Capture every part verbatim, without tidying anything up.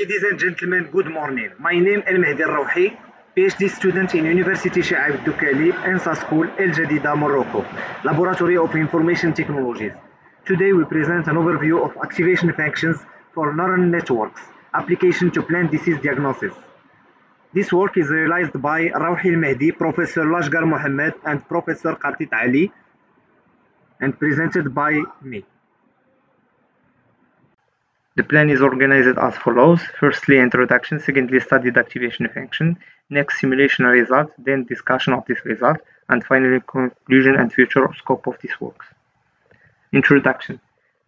Ladies and gentlemen, good morning. My name is El Mehdi Raouhi, PhD student in University Chouaib Doukkali, ENSA School, El Jadida, Morocco, Laboratory of Information Technologies. Today we present an overview of activation functions for neural networks, application to plant disease diagnosis. This work is realized by Raouhi El Mehdi, Professor Lachghar Mohamed and Professor Kartit Ali, and presented by me. The plan is organized as follows: firstly, introduction, secondly, studied activation function, next, simulation result, then discussion of this result, and finally, conclusion and future scope of this work. Introduction.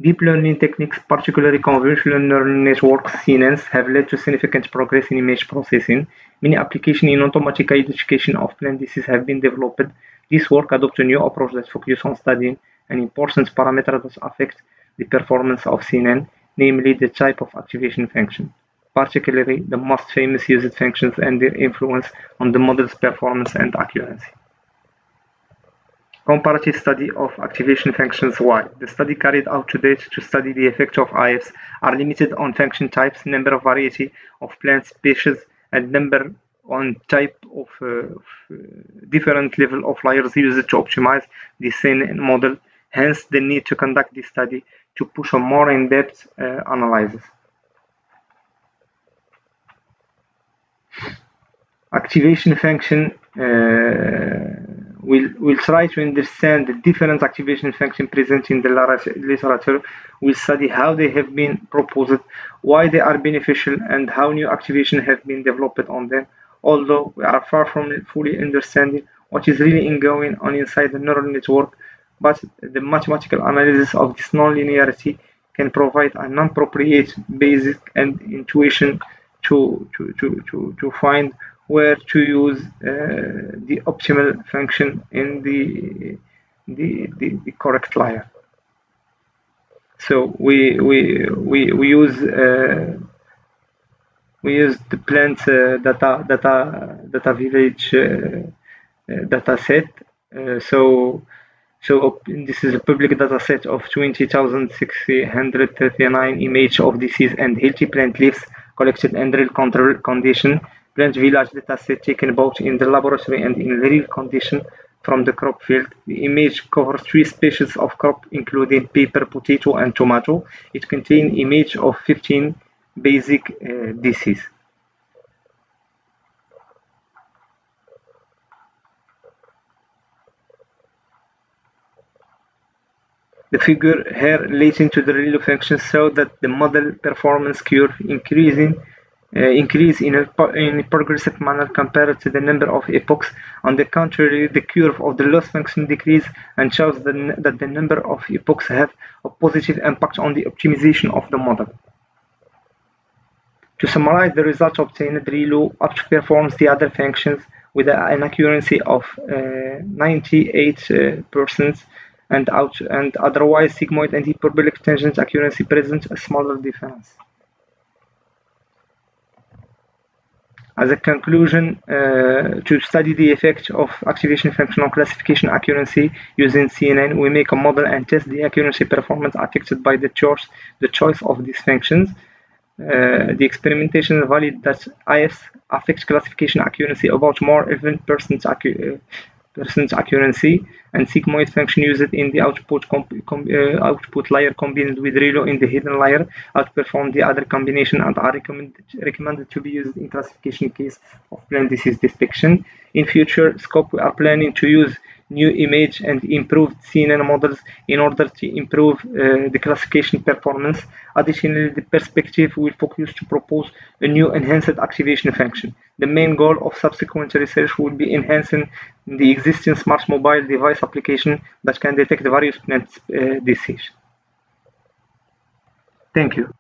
Deep learning techniques, particularly convolutional neural networks, C N Ns, have led to significant progress in image processing. Many applications in automatic identification of plant diseases have been developed. This work adopts a new approach that focuses on studying an important parameter that affects the performance of C N N, namely the type of activation function, particularly the most famous used functions and their influence on the model's performance and accuracy. Comparative study of activation functions. Why? The study carried out to date to study the effect of I Fs are limited on function types, number of variety of plant species, and number on type of uh, different level of layers used to optimize the C N N model. Hence, the need to conduct this study to push a more in-depth uh, analysis. Activation function uh, will will try to understand the different activation functions present in the literature. We'll study how they have been proposed, why they are beneficial, and how new activations have been developed on them. Although we are far from fully understanding what is really going on inside the neural network, but the mathematical analysis of this nonlinearity can provide an appropriate basis and intuition to, to, to, to, to find where to use uh, the optimal function in the, the, the, the correct layer. So we, we, we, we use uh, we use the plant uh, data, data, data village uh, uh, data set. Uh, so So this is a public data set of twenty thousand six hundred thirty-nine images of disease and healthy plant leaves collected under real control condition. Plant village data set taken both in the laboratory and in real condition from the crop field. The image covers three species of crop, including pepper, potato, and tomato. It contains images of fifteen basic uh, diseases. The figure here relating to the ReLU function show that the model performance curve increasing uh, increase in a, in a progressive manner compared to the number of epochs. On the contrary, the curve of the loss function decrease and shows the, that the number of epochs have a positive impact on the optimization of the model. To summarize, the result obtained, ReLU outperforms the other functions with an accuracy of ninety-eight percent. Uh, and out and otherwise sigmoid and hyperbolic tangent accuracy present a smaller difference. As a conclusion, uh, to study the effect of activation function on classification accuracy using C N N, we make a model and test the accuracy performance affected by the choice the choice of these functions. Uh, the experimentation valid that I Fs affect classification accuracy about more even percent accuracy percent accuracy, and sigmoid function used in the output uh, output layer combined with ReLU in the hidden layer outperform the other combination and are recommended recommended to be used in classification case of plant disease detection. In future scope, we are planning to use new image and improved C N N models in order to improve uh, the classification performance. Additionally, the perspective will focus to propose a new enhanced activation function. The main goal of subsequent research will be enhancing the existing smart mobile device application that can detect various plant uh, diseases. Thank you.